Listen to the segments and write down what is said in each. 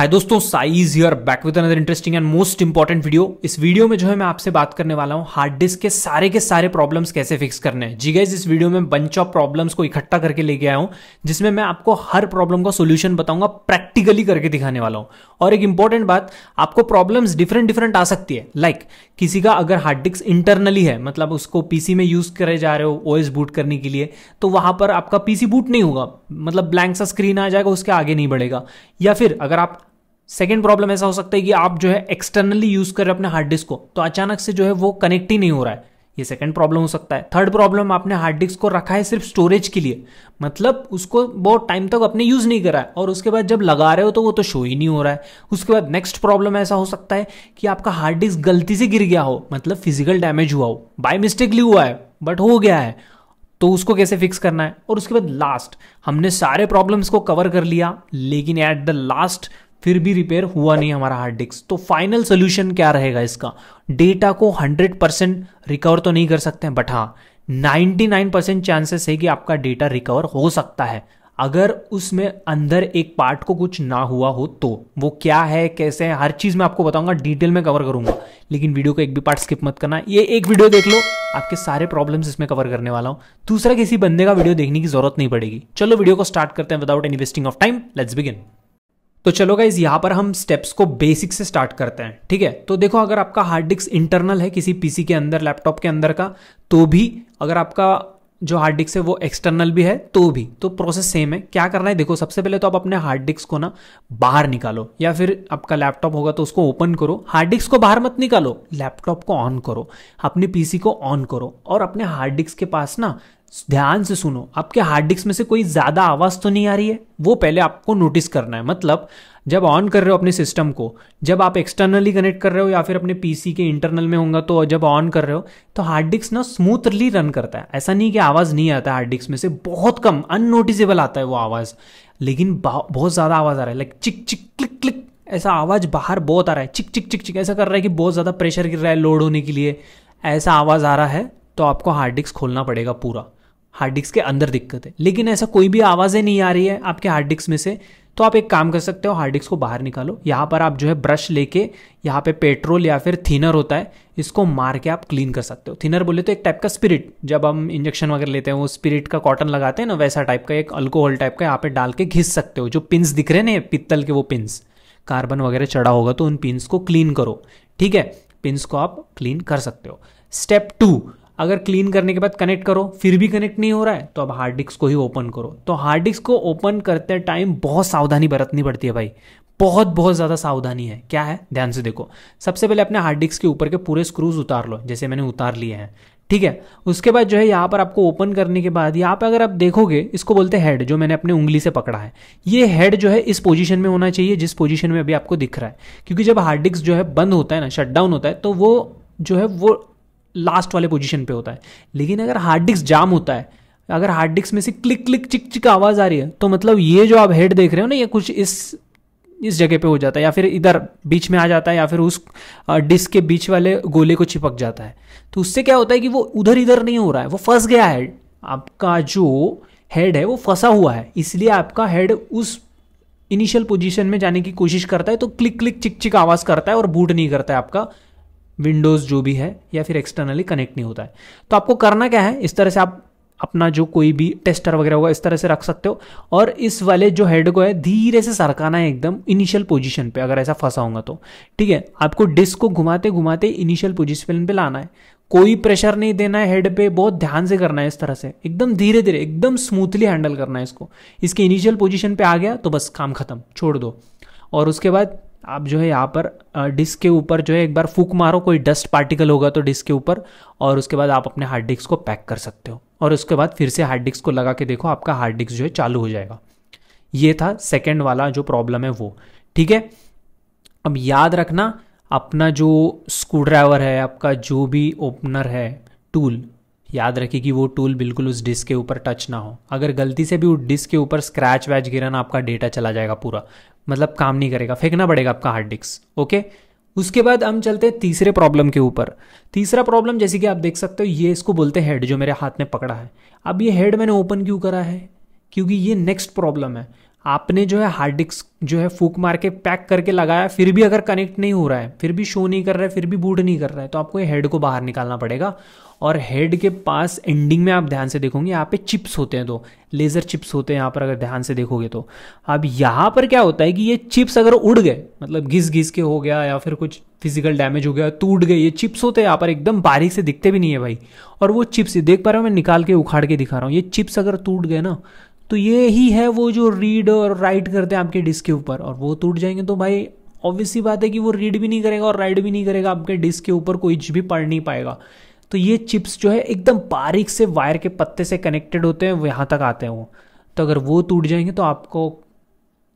हाय दोस्तों, size here back with another interesting and most important video. इस video में जो है मैं आपसे बात करने वाला हूं हार्ड डिस्क के सारे प्रॉब्लम्स कैसे फिक्स करने हैं। जी गाइस, इस वीडियो में बंच ऑफ प्रॉब्लम्स को इकट्ठा करके लेके आया हूं जिसमें मैं आपको हर प्रॉब्लम का सोल्यूशन बताऊंगा, प्रैक्टिकली करके दिखाने वाला हूं। और एक इंपॉर्टेंट बात, आपको प्रॉब्लम्स डिफरेंट आ सकती है। लाइक किसी का अगर हार्ड डिस्क इंटरनली है, मतलब उसको पीसी में यूज करे जा रहे हो ओएस बूट करने के लिए, तो वहां पर आपका पीसी बूट नहीं होगा, मतलब ब्लैंक सा स्क्रीन आ जाएगा, उसके आगे नहीं बढ़ेगा। या फिर अगर आप सेकेंड प्रॉब्लम ऐसा हो सकता है कि आप जो है एक्सटर्नली यूज कर रहे हो अपने हार्ड डिस्क को, तो अचानक से जो है वो कनेक्ट ही नहीं हो रहा है, ये सेकेंड प्रॉब्लम हो सकता है। थर्ड प्रॉब्लम, आपने हार्ड डिस्क को रखा है सिर्फ स्टोरेज के लिए, मतलब उसको बहुत टाइम तक आपने यूज नहीं करा है और उसके बाद जब लगा रहे हो तो वो तो शो ही नहीं हो रहा है। उसके बाद नेक्स्ट प्रॉब्लम ऐसा हो सकता है कि आपका हार्ड डिस्क गलती से गिर गया हो, मतलब फिजिकल डैमेज हुआ हो, बाय मिस्टेकली हुआ है बट हो गया है, तो उसको कैसे फिक्स करना है। और उसके बाद लास्ट, हमने सारे प्रॉब्लम्स को कवर कर लिया लेकिन एट द लास्ट फिर भी रिपेयर हुआ नहीं हमारा हार्ड डिस्क, तो फाइनल सोल्यूशन क्या रहेगा इसका। डेटा को 100% रिकवर तो नहीं कर सकते हैं, बट हाँ 99% चांसेस है कि आपका डेटा रिकवर हो सकता है अगर उसमें अंदर एक पार्ट को कुछ ना हुआ हो। तो वो क्या है, कैसे है, हर चीज मैं आपको बताऊंगा, डिटेल में कवर करूंगा। लेकिन वीडियो को एक भी पार्ट स्किप मत करना, ये एक वीडियो देख लो, आपके सारे प्रॉब्लम्स इसमें कवर करने वाला हूं, दूसरा किसी बंदे का वीडियो देखने की जरूरत नहीं पड़ेगी। चलो वीडियो को स्टार्ट करते हैं without any wasting of time, let's begin. तो चलो गाइज, यहाँ पर हम स्टेप्स को बेसिक से स्टार्ट करते हैं, ठीक है। तो देखो, अगर आपका हार्ड डिस्क इंटरनल है किसी पीसी के अंदर, लैपटॉप के अंदर का, तो भी अगर आपका जो हार्ड डिस्क है वो एक्सटर्नल भी है तो भी, तो प्रोसेस सेम है। क्या करना है देखो, सबसे पहले तो आप अपने हार्ड डिस्क को ना बाहर निकालो, या फिर आपका लैपटॉप होगा तो उसको ओपन करो। हार्ड डिस्क को बाहर मत निकालो, लैपटॉप को ऑन करो, अपने पीसी को ऑन करो और अपने हार्ड डिस्क के पास ना ध्यान से सुनो, आपके हार्ड डिस्क में से कोई ज्यादा आवाज तो नहीं आ रही है, वो पहले आपको नोटिस करना है। मतलब जब ऑन कर रहे हो अपने सिस्टम को, जब आप एक्सटर्नली कनेक्ट कर रहे हो या फिर अपने पीसी के इंटरनल में होगा, तो जब ऑन कर रहे हो तो हार्ड डिस्क ना स्मूथली रन करता है। ऐसा नहीं कि आवाज नहीं आता, हार्ड डिस्क में से बहुत कम, अननोटिसेबल आता है वो आवाज, लेकिन बहुत ज्यादा आवाज आ रहा है। लाइक चिक चिक क्लिक क्लिक ऐसा आवाज बाहर बहुत आ रहा है, चिक चिक चिक चिक ऐसा कर रहा है कि बहुत ज्यादा प्रेशर गिर रहा है लोड होने के लिए, ऐसा आवाज आ रहा है। तो आपको हार्ड डिस्क खोलना पड़ेगा पूरा, हार्ड डिस्क के अंदर दिक्कत है, लेकिन ऐसा कोई भी आवाजें नहीं आ रही है आपके हार्ड डिस्क में से, तो आप एक काम कर सकते हो, हार्ड डिस्क को बाहर निकालो। यहाँ पर आप जो है ब्रश लेके, यहाँ पे पेट्रोल या फिर थिनर होता है, इसको मार के आप क्लीन कर सकते हो। थिनर बोले तो एक टाइप का स्पिरिट, जब हम इंजेक्शन वगैरह लेते हैं वो स्पिरिट का कॉटन लगाते हैं ना, वैसा टाइप का एक अल्कोहल टाइप का यहाँ पे डाल के घिस सकते हो। जो पिन्स दिख रहे ना पित्तल के, वो पिन्स कार्बन वगैरह चढ़ा होगा, तो उन पिन्स को क्लीन करो, ठीक है, पिन्स को आप क्लीन कर सकते हो। स्टेप 2, अगर क्लीन करने के बाद कनेक्ट करो फिर भी कनेक्ट नहीं हो रहा है, तो अब हार्ड डिस्क को ही ओपन करो। तो हार्ड डिस्क को ओपन करते टाइम बहुत सावधानी बरतनी पड़ती है भाई, बहुत ज़्यादा सावधानी है। क्या है, ध्यान से देखो। सबसे पहले अपने हार्ड डिस्क के ऊपर के पूरे स्क्रूज उतार लो, जैसे मैंने उतार लिए हैं, ठीक है। उसके बाद जो है यहाँ पर आपको ओपन करने के बाद, यहाँ पर अगर आप देखोगे, इसको बोलते हैं हेड, जो मैंने अपने उंगली से पकड़ा है। ये हेड जो है इस पोजीशन में होना चाहिए जिस पोजीशन में अभी आपको दिख रहा है, क्योंकि जब हार्ड डिस्क जो है बंद होता है ना, शटडाउन होता है, तो वो जो है वो लास्ट वाले पोजीशन पे होता है। लेकिन अगर हार्ड डिस्क जाम होता है, अगर हार्ड डिस्क में से क्लिक क्लिक चिक चिक आवाज आ रही है, तो मतलब ये जो आप हेड देख रहे हो ना, ये कुछ इस जगह पे हो जाता है, या फिर इधर बीच में आ जाता है, या फिर उस डिस्क के बीच वाले गोले को चिपक जाता है। तो उससे क्या होता है कि वो उधर इधर नहीं हो रहा है, वो फंस गया है, आपका जो हेड है वो फंसा हुआ है, इसलिए आपका हेड उस इनिशियल पोजिशन में जाने की कोशिश करता है, तो क्लिक क्लिक चिक चिक आवाज करता है और बूट नहीं करता है आपका विंडोज जो भी है, या फिर एक्सटर्नली कनेक्ट नहीं होता है। तो आपको करना क्या है, इस तरह से आप अपना जो कोई भी टेस्टर वगैरह होगा इस तरह से रख सकते हो, और इस वाले जो हेड को है धीरे से सरकाना है एकदम इनिशियल पोजीशन पे, अगर ऐसा फंसा होगा तो, ठीक है। आपको डिस्क को घुमाते घुमाते इनिशियल पोजीशन पे लाना है, कोई प्रेशर नहीं देना है हेड पे, बहुत ध्यान से करना है, इस तरह से एकदम धीरे धीरे, एकदम स्मूथली हैंडल करना है इसको। इसके इनिशियल पोजिशन पे आ गया तो बस काम खत्म, छोड़ दो। और उसके बाद आप जो है यहाँ पर डिस्क के ऊपर जो है एक बार फूंक मारो, कोई डस्ट पार्टिकल होगा तो डिस्क के ऊपर, और उसके बाद आप अपने हार्ड डिस्क को पैक कर सकते हो। और उसके बाद फिर से हार्ड डिस्क को लगा के देखो, आपका हार्ड डिस्क जो है चालू हो जाएगा। ये था सेकेंड वाला जो प्रॉब्लम है वो, ठीक है। अब याद रखना, अपना जो स्क्रू ड्राइवर है, आपका जो भी ओपनर है टूल, याद रखिए कि वो टूल बिल्कुल उस डिस्क के ऊपर टच ना हो। अगर गलती से भी उस डिस्क के ऊपर स्क्रैच वैच गिरा ना, आपका डेटा चला जाएगा पूरा, मतलब काम नहीं करेगा, फेंकना पड़ेगा आपका हार्ड डिस्क, ओके। उसके बाद हम चलते हैं तीसरे प्रॉब्लम के ऊपर। तीसरा प्रॉब्लम जैसे कि आप देख सकते हो, ये इसको बोलते हैं हेड, जो मेरे हाथ में पकड़ा है। अब ये हेड मैंने ओपन क्यों करा है, क्योंकि ये नेक्स्ट प्रॉब्लम है। आपने जो है हार्ड डिस्क जो है फूक मार के पैक करके लगाया, फिर भी अगर कनेक्ट नहीं हो रहा है, फिर भी शो नहीं कर रहा है, फिर भी बूट नहीं कर रहा है, तो आपको हेड को बाहर निकालना पड़ेगा। और हेड के पास एंडिंग में आप ध्यान से देखोगे यहाँ पे चिप्स होते हैं, तो लेज़र चिप्स होते हैं यहाँ पर अगर ध्यान से देखोगे तो। अब यहाँ पर क्या होता है कि ये चिप्स अगर उड़ गए, मतलब घिस घिस के हो गया या फिर कुछ फिजिकल डैमेज हो गया तो उड़ गए, ये चिप्स होते हैं यहाँ पर एकदम बारीक से दिखते भी नहीं है भाई। और वो चिप्स देख पा रहे हो, मैं निकाल के उखाड़ के दिखा रहा हूँ, ये चिप्स अगर टूट गए ना तो ये ही है वो जो रीड और राइट करते हैं आपके डिस्क के ऊपर, और वो टूट जाएंगे तो भाई ऑब्वियस सी बात है कि वो रीड भी नहीं करेगा और राइट भी नहीं करेगा, आपके डिस्क के ऊपर कोई भी पढ़ नहीं पाएगा। तो ये चिप्स जो है एकदम बारीक से वायर के पत्ते से कनेक्टेड होते हैं, यहाँ तक आते हैं वो, तो अगर वो टूट जाएंगे तो आपको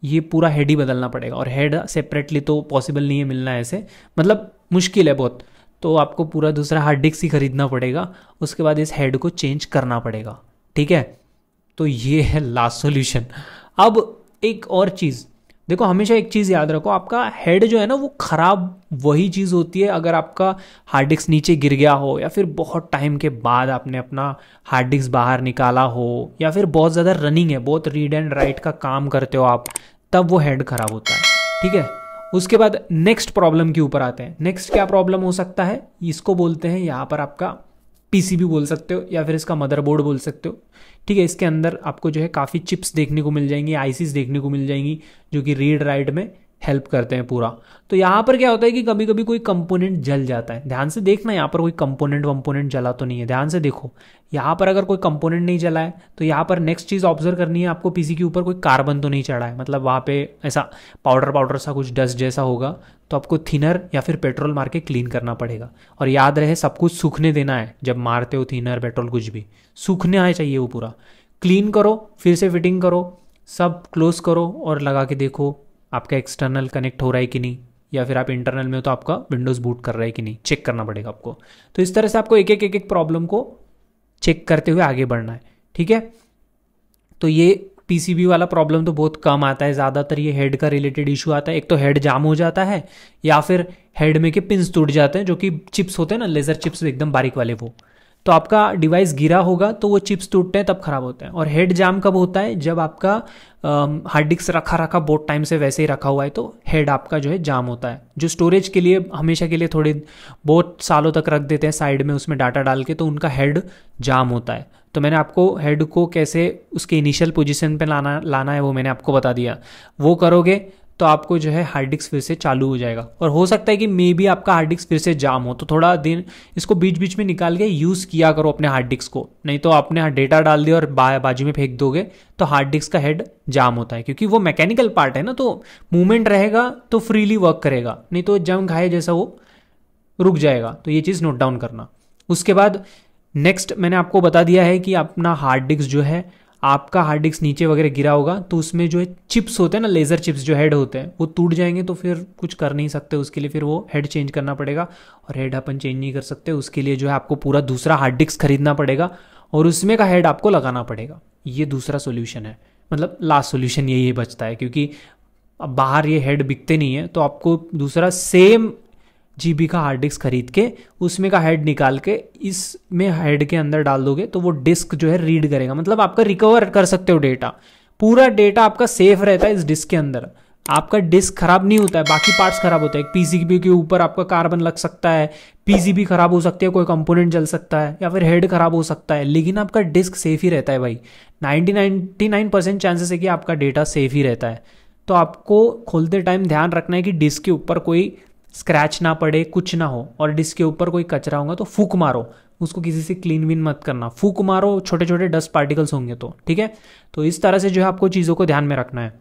ये पूरा हेड ही बदलना पड़ेगा। और हेड सेपरेटली तो पॉसिबल नहीं है मिलना ऐसे, मतलब मुश्किल है बहुत, तो आपको पूरा दूसरा हार्ड डिस्क ही खरीदना पड़ेगा, उसके बाद इस हेड को चेंज करना पड़ेगा, ठीक है। तो ये है लास्ट सॉल्यूशन। अब एक और चीज़ देखो, हमेशा एक चीज़ याद रखो, आपका हेड जो है ना वो ख़राब वही चीज़ होती है अगर आपका हार्ड डिस्क नीचे गिर गया हो, या फिर बहुत टाइम के बाद आपने अपना हार्ड डिस्क बाहर निकाला हो, या फिर बहुत ज़्यादा रनिंग है, बहुत रीड एंड राइट का काम करते हो आप, तब वो हेड ख़राब होता है, ठीक है। उसके बाद नेक्स्ट प्रॉब्लम के ऊपर आते हैं। नेक्स्ट क्या प्रॉब्लम हो सकता है, इसको बोलते हैं यहाँ पर आपका पीसीबी बोल सकते हो या फिर इसका मदरबोर्ड बोल सकते हो, ठीक है। इसके अंदर आपको जो है काफ़ी चिप्स देखने को मिल जाएंगी, आईसीज देखने को मिल जाएंगी जो कि रीड राइट में हेल्प करते हैं पूरा। तो यहाँ पर क्या होता है कि कभी कभी कोई कंपोनेंट जल जाता है, ध्यान से देखना यहाँ पर कोई कंपोनेंट वंपोनेंट जला तो नहीं है, ध्यान से देखो यहाँ पर अगर कोई कंपोनेंट नहीं जला है तो यहाँ पर नेक्स्ट चीज़ ऑब्जर्व करनी है आपको, पीसी के ऊपर कोई कार्बन तो नहीं चढ़ा है, मतलब वहाँ पे ऐसा पाउडर पाउडर सा कुछ डस्ट जैसा होगा, तो आपको थिनर या फिर पेट्रोल मार के क्लीन करना पड़ेगा। और याद रहे सब कुछ सूखने देना है, जब मारते हो थिनर पेट्रोल कुछ भी सूखने आना चाहिए वो पूरा, क्लीन करो, फिर से फिटिंग करो, सब क्लोज करो और लगा के देखो आपका एक्सटर्नल कनेक्ट हो रहा है कि नहीं, या फिर आप इंटरनल में हो तो आपका विंडोज़ बूट कर रहा है कि नहीं, चेक करना पड़ेगा आपको। तो इस तरह से आपको एक प्रॉब्लम को चेक करते हुए आगे बढ़ना है, ठीक है। तो ये पीसीबी वाला प्रॉब्लम तो बहुत कम आता है, ज़्यादातर ये हेड का रिलेटेड इशू आता है। एक तो हेड जाम हो जाता है या फिर हेड में के पिंस टूट जाते हैं जो कि चिप्स होते हैं ना, लेज़र चिप्स एकदम बारीक वाले, वो तो आपका डिवाइस गिरा होगा तो वो चिप्स टूटते हैं तब खराब होते हैं। और हेड जाम कब होता है, जब आपका हार्ड डिस्क रखा बहुत टाइम से वैसे ही रखा हुआ है तो हेड आपका जो है जाम होता है, जो स्टोरेज के लिए हमेशा के लिए थोड़े बहुत सालों तक रख देते हैं साइड में उसमें डाटा डाल के, तो उनका हेड जाम होता है। तो मैंने आपको हेड को कैसे उसके इनिशियल पोजिशन पर लाना है वो मैंने आपको बता दिया, वो करोगे तो आपको जो है हार्ड डिस्क फिर से चालू हो जाएगा। और हो सकता है कि मे बी आपका हार्ड डिस्क फिर से जाम हो, तो थोड़ा दिन इसको बीच बीच में निकाल के यूज़ किया करो अपने हार्ड डिस्क को, नहीं तो आपने डेटा डाल दिया और बाजू में फेंक दोगे तो हार्ड डिस्क का हेड जाम होता है, क्योंकि वो मैकेनिकल पार्ट है ना, तो मूवमेंट रहेगा तो फ्रीली वर्क करेगा, नहीं तो जंग खाए जैसा वो रुक जाएगा। तो ये चीज़ नोट डाउन करना। उसके बाद नेक्स्ट मैंने आपको बता दिया है कि अपना हार्ड डिस्क जो है, आपका हार्ड डिस्क नीचे वगैरह गिरा होगा तो उसमें जो है चिप्स होते हैं ना, लेज़र चिप्स जो हेड होते हैं वो टूट जाएंगे, तो फिर कुछ कर नहीं सकते उसके लिए, फिर वो हेड चेंज करना पड़ेगा। और हेड अपन चेंज नहीं कर सकते, उसके लिए जो है आपको पूरा दूसरा हार्ड डिस्क खरीदना पड़ेगा और उसमें का हेड आपको लगाना पड़ेगा। ये दूसरा सोल्यूशन है, मतलब लास्ट सोल्यूशन यही बचता है, क्योंकि अब बाहर ये हेड बिकते नहीं है, तो आपको दूसरा सेम जीबी का हार्ड डिस्क खरीद के उसमें का हेड निकाल के इसमें हेड के अंदर डाल दोगे तो वो डिस्क जो है रीड करेगा, मतलब आपका रिकवर कर सकते हो डेटा, पूरा डेटा आपका सेफ रहता है इस डिस्क के अंदर, आपका डिस्क खराब नहीं होता है, बाकी पार्ट्स खराब होते हैं। पीसीबी के ऊपर आपका कार्बन लग सकता है, पीसीबी खराब हो सकती है, कोई कंपोनेंट जल सकता है या फिर हेड खराब हो सकता है, लेकिन आपका डिस्क सेफ ही रहता है भाई। 99% चांसेस है कि आपका डेटा सेफ ही रहता है। तो आपको खोलते टाइम ध्यान रखना है कि डिस्क के ऊपर कोई स्क्रैच ना पड़े, कुछ ना हो। और डिस्क के ऊपर कोई कचरा होगा तो फूंक मारो उसको, किसी से क्लीन विन मत करना, फूंक मारो, छोटे छोटे डस्ट पार्टिकल्स होंगे तो, ठीक है। तो इस तरह से जो है आपको चीज़ों को ध्यान में रखना है।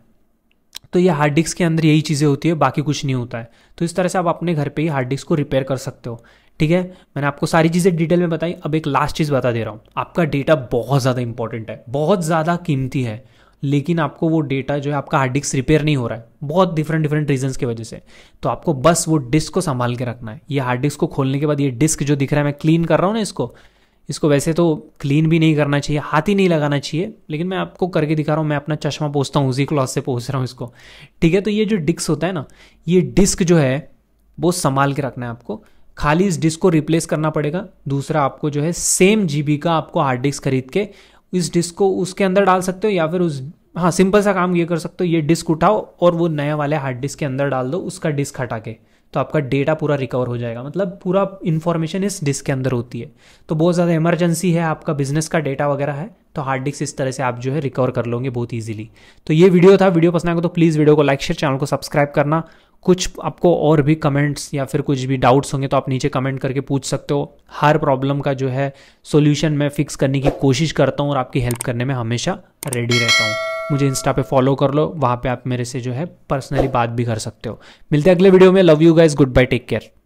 तो ये हार्ड डिस्क के अंदर यही चीज़ें होती है, बाकी कुछ नहीं होता है। तो इस तरह से आप अपने घर पर ही हार्ड डिस्क को रिपेयर कर सकते हो, ठीक है। मैंने आपको सारी चीज़ें डिटेल में बताई। अब एक लास्ट चीज़ बता दे रहा हूँ, आपका डेटा बहुत ज़्यादा इंपॉर्टेंट है, बहुत ज़्यादा कीमती है, लेकिन आपको वो डेटा जो है आपका हार्ड डिस्क रिपेयर नहीं हो रहा है बहुत डिफरेंट रीजंस की वजह से। तो आपको बस वो डिस्क को संभाल के रखना है। ये हार्ड डिस्क को खोलने के बाद ये डिस्क जो दिख रहा है, मैं क्लीन कर रहा हूँ ना इसको वैसे तो क्लीन भी नहीं करना चाहिए, हाथ ही नहीं लगाना चाहिए, लेकिन मैं आपको करके दिखा रहा हूँ, मैं अपना चश्मा पोंछता हूँ उसी क्लॉथ से पोंछ रहा हूँ इसको, ठीक है। तो ये जो डिस्क होता है ना, ये डिस्क जो है वो संभाल के रखना है आपको। खाली इस डिस्क को रिप्लेस करना पड़ेगा। दूसरा, आपको जो है सेम जीबी का आपको हार्ड डिस्क खरीद के इस डिस्क को उसके अंदर डाल सकते हो या फिर उस हाँ सिंपल सा काम ये कर सकते हो, ये डिस्क उठाओ और वो नया वाले हार्ड डिस्क के अंदर डाल दो उसका डिस्क हटा के, तो आपका डेटा पूरा रिकवर हो जाएगा। मतलब पूरा इन्फॉर्मेशन इस डिस्क के अंदर होती है। तो बहुत ज़्यादा इमरजेंसी है, आपका बिजनेस का डेटा वगैरह है, तो हार्ड डिस्क इस तरह से आप जो है रिकवर कर लोगे बहुत ईजिली। तो ये वीडियो था, वीडियो पसंद आएगा तो प्लीज़ वीडियो को लाइक शेयर, चैनल को सब्सक्राइब करना। कुछ आपको और भी कमेंट्स या फिर कुछ भी डाउट्स होंगे तो आप नीचे कमेंट करके पूछ सकते हो। हर प्रॉब्लम का जो है सॉल्यूशन मैं फिक्स करने की कोशिश करता हूँ और आपकी हेल्प करने में हमेशा रेडी रहता हूँ। मुझे इंस्टा पे फॉलो कर लो, वहाँ पे आप मेरे से जो है पर्सनली बात भी कर सकते हो। मिलते हैं अगले वीडियो में। Love you guys, good bye, take care.